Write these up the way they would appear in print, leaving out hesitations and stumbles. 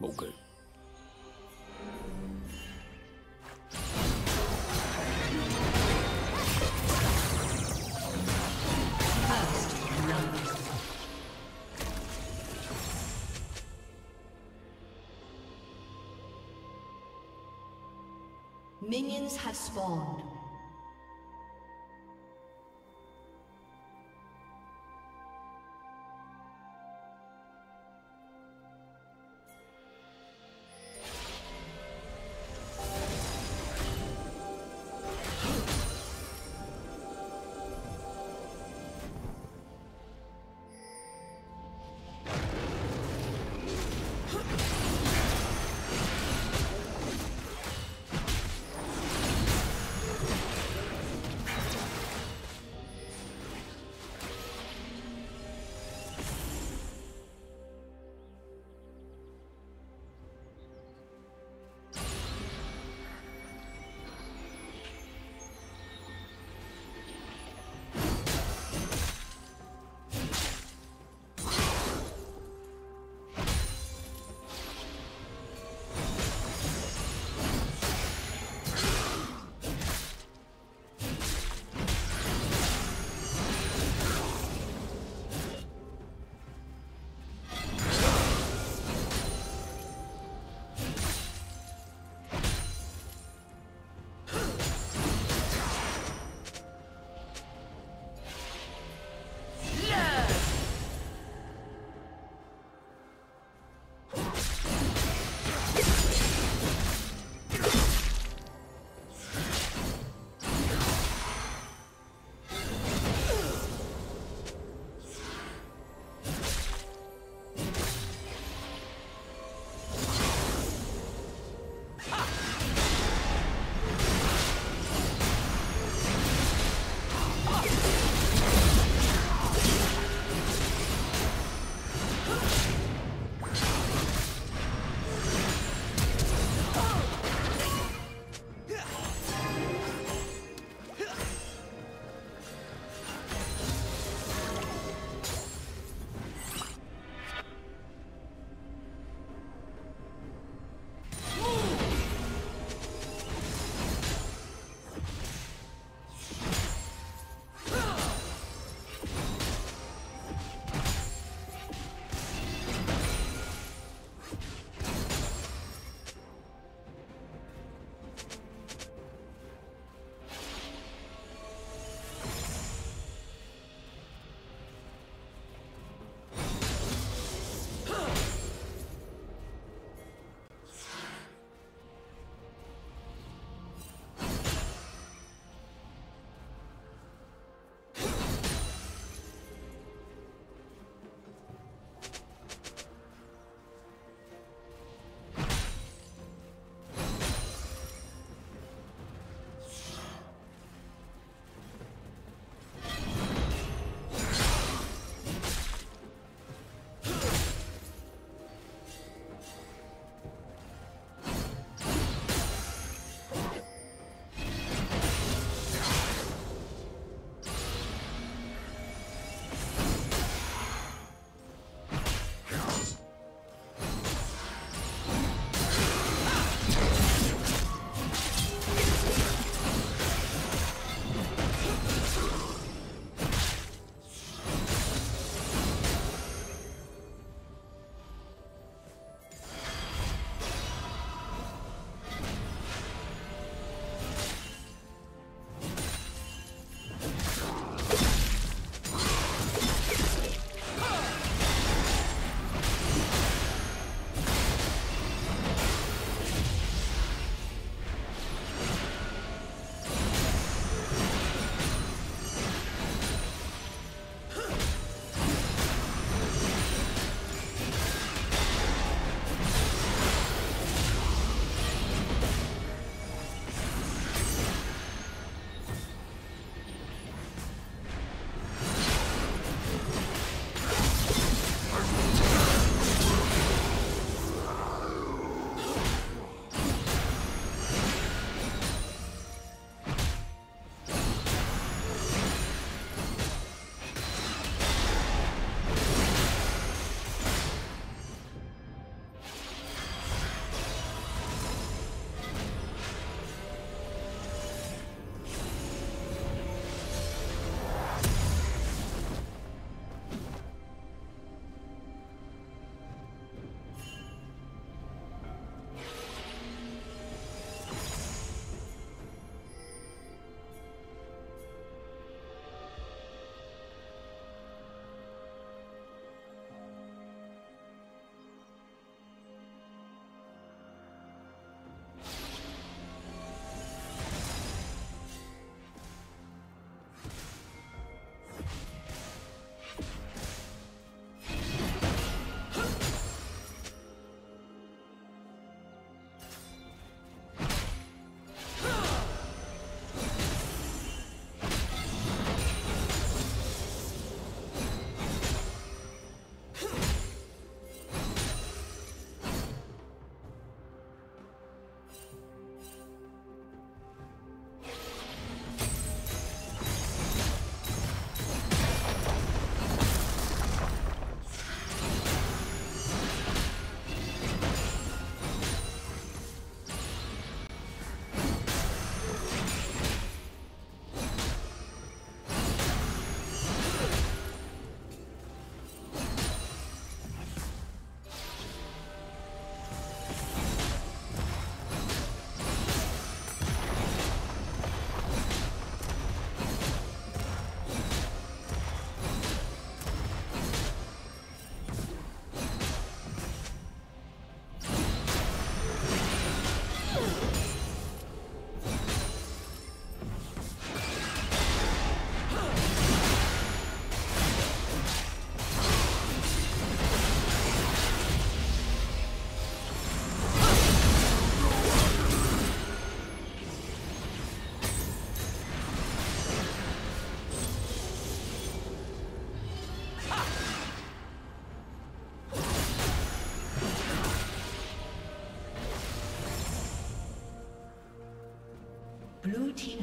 목을 Minions have spawned.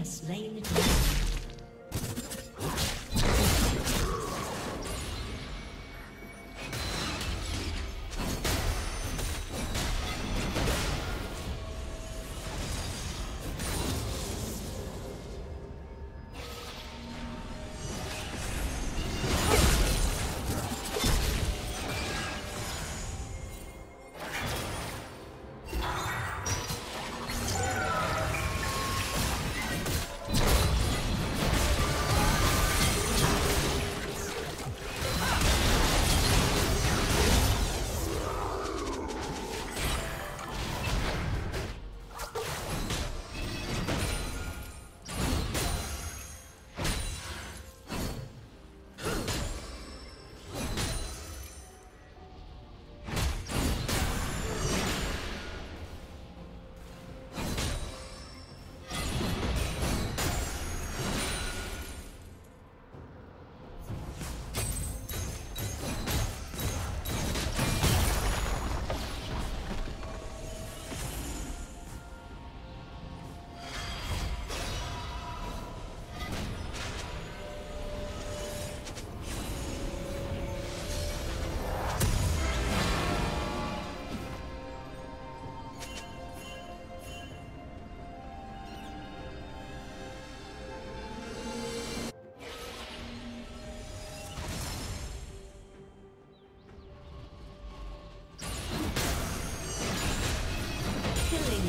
has slain the dragon.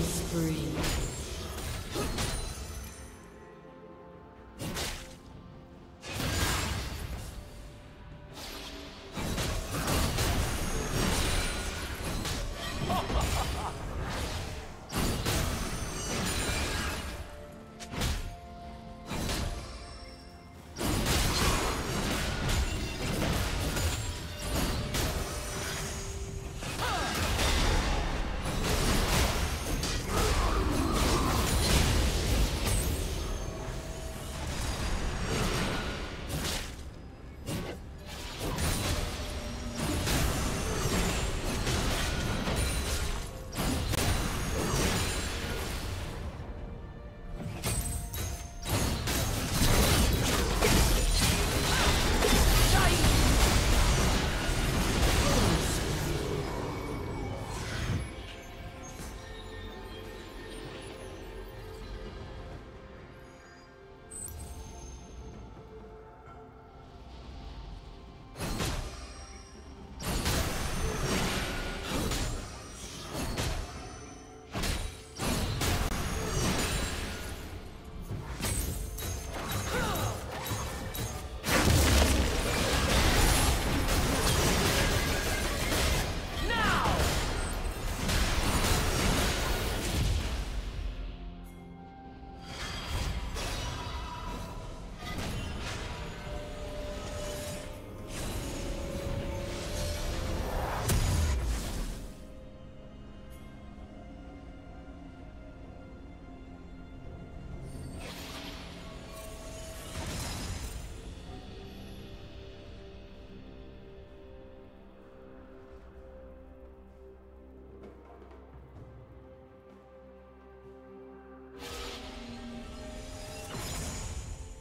Spree.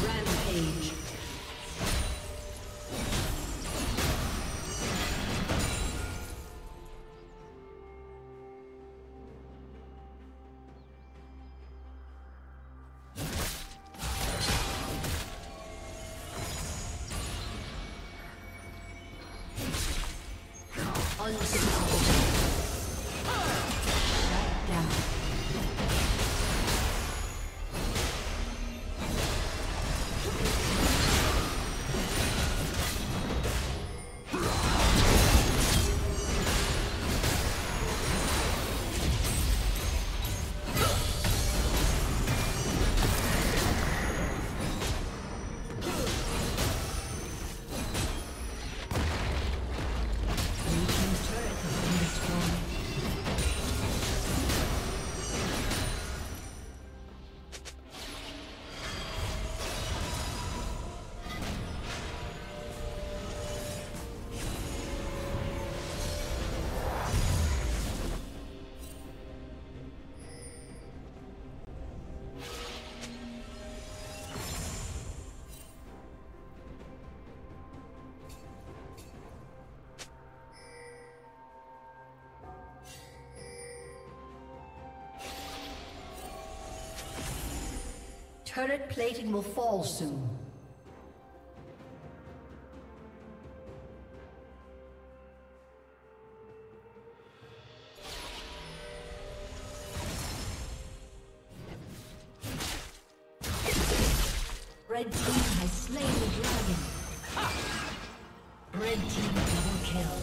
Turret Turret plating will fall soon. Red team has slain the dragon. Ha! Red team double kill.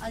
A